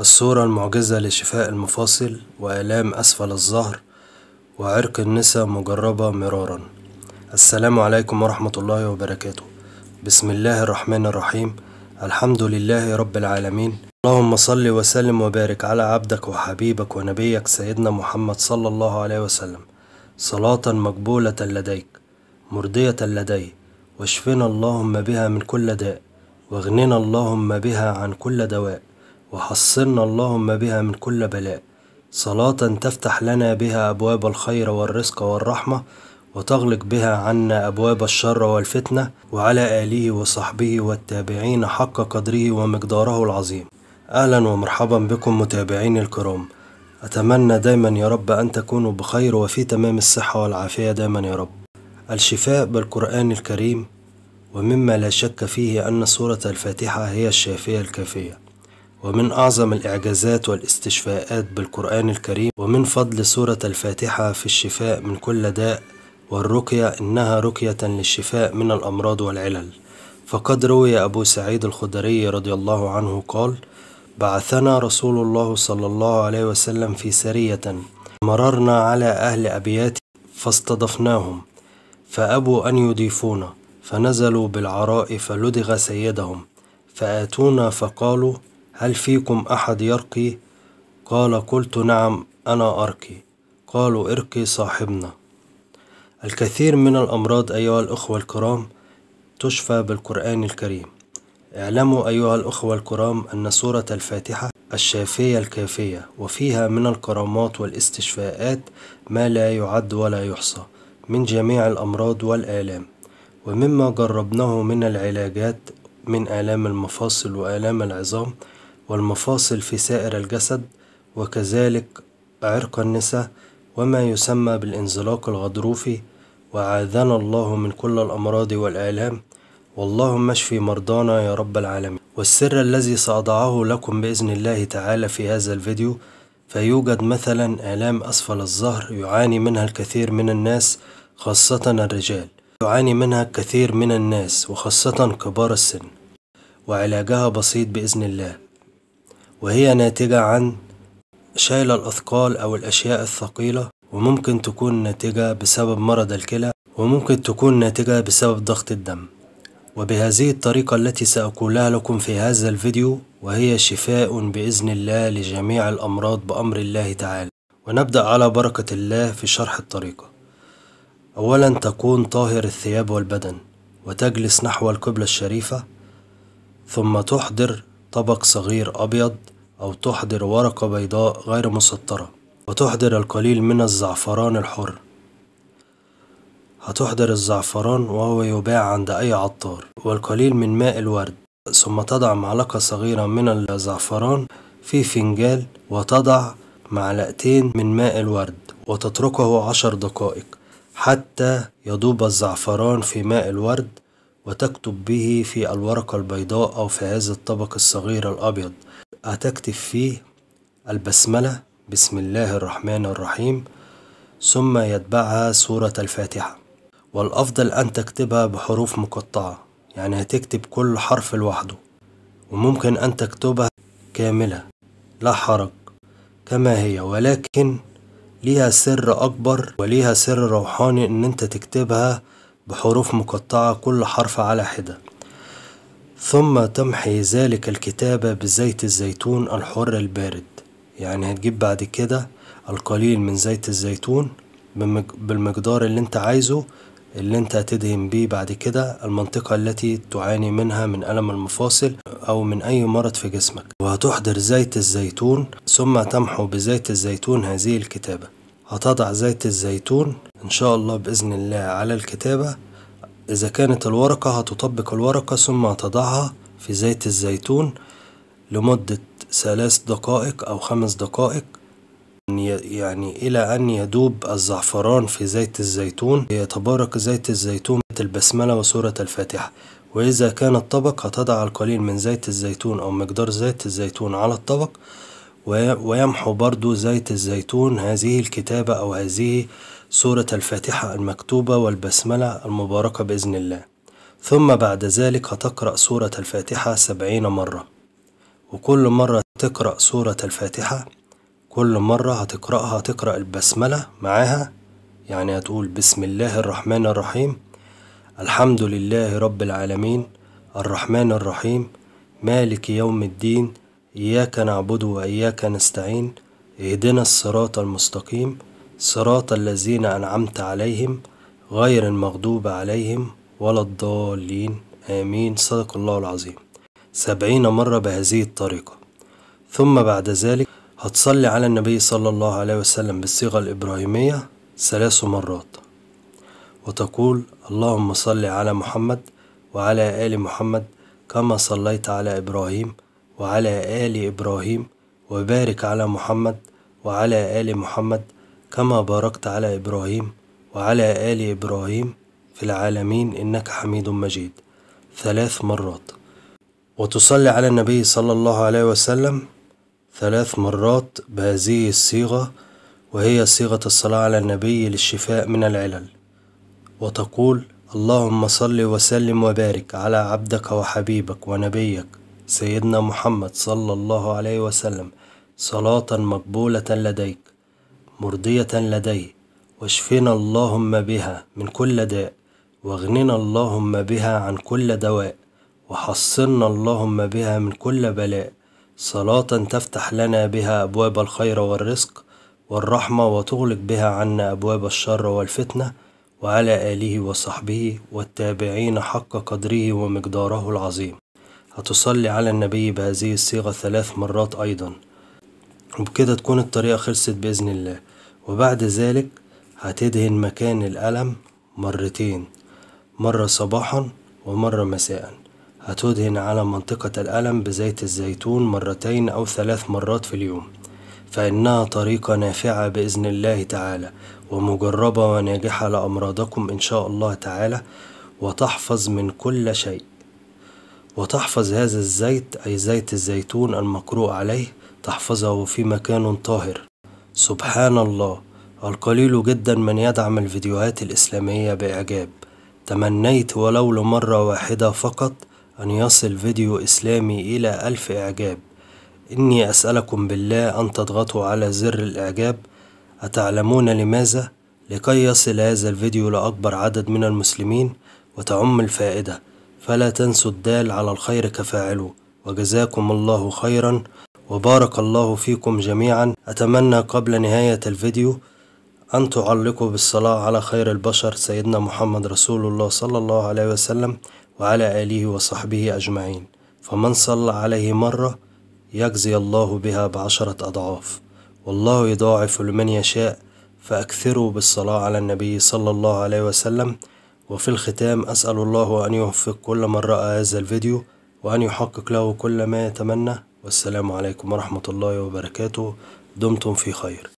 الصورة المعجزة لشفاء المفاصل وآلام أسفل الظهر وعرق النساء مجربة مرارا. السلام عليكم ورحمة الله وبركاته. بسم الله الرحمن الرحيم. الحمد لله رب العالمين. اللهم صل وسلم وبارك على عبدك وحبيبك ونبيك سيدنا محمد صلى الله عليه وسلم، صلاة مقبولة لديك مرضية لدي، واشفنا اللهم بها من كل داء، واغننا اللهم بها عن كل دواء، وحصلنا اللهم بها من كل بلاء، صلاة تفتح لنا بها أبواب الخير والرزق والرحمة، وتغلق بها عنا أبواب الشر والفتنة، وعلى آله وصحبه والتابعين حق قدره ومقداره العظيم. أهلا ومرحبا بكم متابعين الكرام. أتمنى دايما يا رب أن تكونوا بخير وفي تمام الصحة والعافية دايما يا رب. الشفاء بالقرآن الكريم، ومما لا شك فيه أن سورة الفاتحة هي الشافية الكافية، ومن أعظم الإعجازات والاستشفاءات بالقرآن الكريم، ومن فضل سورة الفاتحة في الشفاء من كل داء والرقية، إنها رقية للشفاء من الأمراض والعلل. فقد روي أبو سعيد الخدري رضي الله عنه قال: بعثنا رسول الله صلى الله عليه وسلم في سرية، مررنا على أهل أبيات فاستضفناهم، فأبوا أن يضيفونا، فنزلوا بالعراء فلدغ سيدهم، فآتونا فقالوا: هل فيكم أحد يرقي؟ قال: قلت نعم أنا أرقي. قالوا: ارقي صاحبنا. الكثير من الأمراض أيها الأخوة الكرام تشفى بالقرآن الكريم. اعلموا أيها الأخوة الكرام أن سورة الفاتحة الشافية الكافية، وفيها من الكرامات والاستشفاءات ما لا يعد ولا يحصى من جميع الأمراض والآلام، ومما جربناه من العلاجات من آلام المفاصل وآلام العظام والمفاصل في سائر الجسد، وكذلك عرق النساء وما يسمى بالانزلاق الغضروفي، وعاذنا الله من كل الأمراض والآلام. واللهم اشف مرضانا يا رب العالمين. والسر الذي سأضعه لكم بإذن الله تعالى في هذا الفيديو، فيوجد مثلا آلام أسفل الظهر يعاني منها الكثير من الناس، خاصة الرجال يعاني منها الكثير من الناس وخاصة كبار السن، وعلاجها بسيط بإذن الله، وهي ناتجة عن شايل الأثقال أو الأشياء الثقيلة، وممكن تكون ناتجة بسبب مرض الكلى، وممكن تكون ناتجة بسبب ضغط الدم. وبهذه الطريقة التي سأقولها لكم في هذا الفيديو، وهي شفاء بإذن الله لجميع الأمراض بأمر الله تعالى. ونبدأ على بركة الله في شرح الطريقة. أولا، تكون طاهر الثياب والبدن، وتجلس نحو القبلة الشريفة، ثم تحضر طبق صغير أبيض، أو تحضر ورقة بيضاء غير مسطرة، وتحضر القليل من الزعفران الحر. هتحضر الزعفران وهو يباع عند أي عطار، والقليل من ماء الورد، ثم تضع معلقة صغيرة من الزعفران في فنجال، وتضع معلقتين من ماء الورد، وتتركه 10 دقائق حتى يذوب الزعفران في ماء الورد، وتكتب به في الورقة البيضاء أو في هذا الطبق الصغير الأبيض. هتكتب فيه البسملة بسم الله الرحمن الرحيم، ثم يتبعها سورة الفاتحة، والأفضل أن تكتبها بحروف مقطعة، يعني هتكتب كل حرف لوحده، وممكن أن تكتبها كاملة لا حرج كما هي، ولكن ليها سر أكبر وليها سر روحاني إن أنت تكتبها بحروف مقطعة كل حرف على حدة. ثم تمحي ذلك الكتابة بزيت الزيتون الحر البارد، يعني هتجيب بعد كده القليل من زيت الزيتون بالمقدار اللي انت عايزه، اللي انت هتدهن بيه بعد كده المنطقة التي تعاني منها من ألم المفاصل أو من أي مرض في جسمك، وهتحضر زيت الزيتون، ثم تمحو بزيت الزيتون هذه الكتابة. هتضع زيت الزيتون إن شاء الله بإذن الله على الكتابة. إذا كانت الورقة هتطبق الورقة، ثم هتضعها في زيت الزيتون لمدة 3 دقائق أو 5 دقائق، يعني إلى أن يذوب الزعفران في زيت الزيتون، يتبارك زيت الزيتون البسملة وسورة الفاتحة. وإذا كان الطبق هتضع القليل من زيت الزيتون أو مقدار زيت الزيتون على الطبق، ويمحو برضو زيت الزيتون هذه الكتابة أو هذه سورة الفاتحة المكتوبة والبسملة المباركة بإذن الله. ثم بعد ذلك هتقرأ سورة الفاتحة 70 مرة، وكل مرة تقرأ سورة الفاتحة كل مرة هتقرأها تقرأ البسملة معاها، يعني هتقول بسم الله الرحمن الرحيم، الحمد لله رب العالمين، الرحمن الرحيم، مالك يوم الدين، إياك نعبد وإياك نستعين، اهدنا الصراط المستقيم، صراط الذين أنعمت عليهم غير المغضوب عليهم ولا الضالين، آمين. صدق الله العظيم. 70 مرة بهذه الطريقة. ثم بعد ذلك هتصلي على النبي صلى الله عليه وسلم بالصيغة الإبراهيمية 3 مرات، وتقول اللهم صل على محمد وعلى آل محمد كما صليت على إبراهيم وعلى آل إبراهيم، وبارك على محمد وعلى آل محمد كما باركت على إبراهيم وعلى آل إبراهيم في العالمين إنك حميد مجيد، 3 مرات. وتصلي على النبي صلى الله عليه وسلم 3 مرات بهذه الصيغة، وهي صيغة الصلاة على النبي للشفاء من العلل، وتقول اللهم صل وسلم وبارك على عبدك وحبيبك ونبيك سيدنا محمد صلى الله عليه وسلم صلاة مقبولة لديك مرضية لدي، واشفنا اللهم بها من كل داء، واغننا اللهم بها عن كل دواء، وحصنا اللهم بها من كل بلاء، صلاة تفتح لنا بها أبواب الخير والرزق والرحمة، وتغلق بها عنا أبواب الشر والفتنة، وعلى آله وصحبه والتابعين حق قدره ومقداره العظيم. هتصلي على النبي بهذه الصيغة 3 مرات أيضا، وبكده تكون الطريقة خلصت بإذن الله. وبعد ذلك هتدهن مكان الألم 2 مرات، مرة صباحا ومرة مساء. هتدهن على منطقة الألم بزيت الزيتون 2 أو 3 مرات في اليوم، فإنها طريقة نافعة بإذن الله تعالى ومجربة وناجحة لأمراضكم إن شاء الله تعالى، وتحفظ من كل شيء. وتحفظ هذا الزيت أي زيت الزيتون المقروء عليه، تحفظه في مكان طاهر. سبحان الله، القليل جدا من يدعم الفيديوهات الإسلامية بإعجاب. تمنيت ولو لمرة واحدة فقط أن يصل فيديو إسلامي إلى 1000 إعجاب. إني أسألكم بالله أن تضغطوا على زر الإعجاب. أتعلمون لماذا؟ لكي يصل هذا الفيديو لأكبر عدد من المسلمين وتعم الفائدة، فلا تنسوا الدال على الخير كفاعله. وجزاكم الله خيرا وبارك الله فيكم جميعا. أتمنى قبل نهاية الفيديو أن تعلقوا بالصلاة على خير البشر سيدنا محمد رسول الله صلى الله عليه وسلم وعلى آله وصحبه أجمعين، فمن صلى عليه مرة يجزي الله بها ب10 أضعاف، والله يضاعف لمن يشاء، فأكثروا بالصلاة على النبي صلى الله عليه وسلم. وفي الختام أسأل الله أن يوفق كل من رأى هذا الفيديو وأن يحقق له كل ما يتمنى، والسلام عليكم ورحمة الله وبركاته، دمتم في خير.